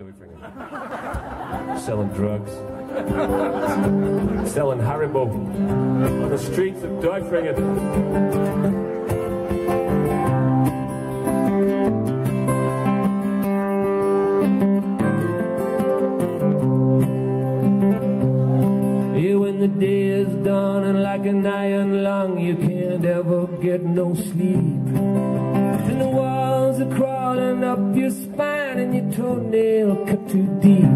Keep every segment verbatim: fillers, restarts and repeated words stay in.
Dewey Finger. Selling drugs. Selling Haribo on the streets of Dewey. The day is done and like an iron lung, you can't ever get no sleep. And the walls are crawling up your spine and your toenail cut too deep.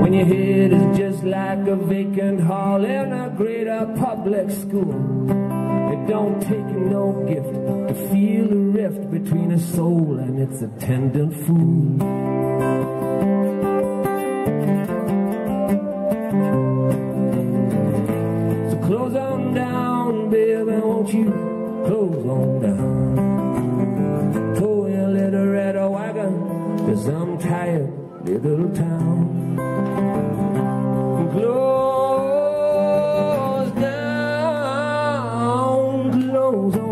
When your head is just like a vacant hall in a greater public school, it don't take no gift to feel the rift between a soul and its attendant fool. Close on down, baby, won't you close on down? Tow your little red wagon to some tired little town. Close down, close on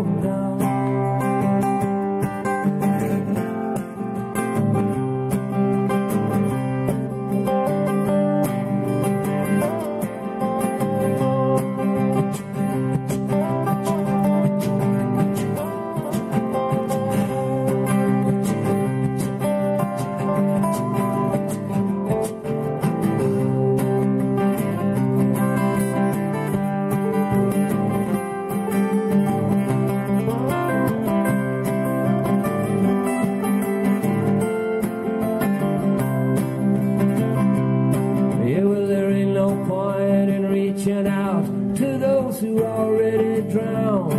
out to those who already drowned.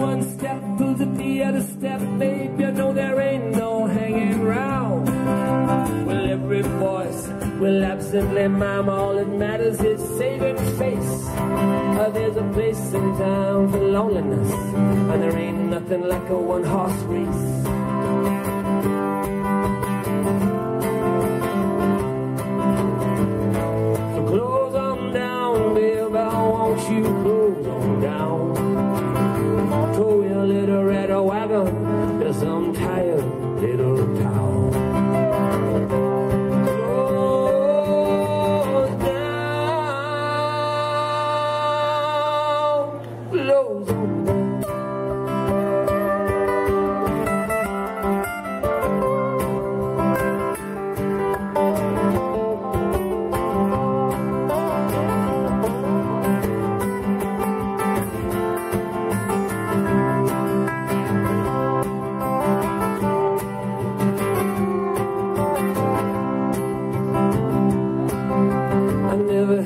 One step pulls at the other step, babe, you know there ain't no hanging round. Well, every voice will absently mime, all that matters is saving face. Oh, there's a place in town for loneliness, and there ain't nothing like a one-horse race. You close on down, tow your little red wagon to some tired little town. Close down, close on down.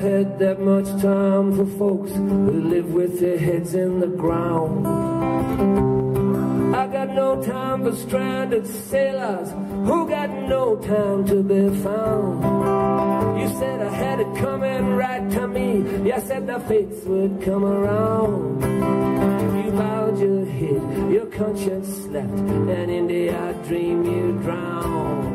Had that much time for folks who live with their heads in the ground. I got no time for stranded sailors who got no time to be found. You said I had it coming right to me, you said the fates would come around. You bowed your head, your conscience slept, and in the I dream you drowned.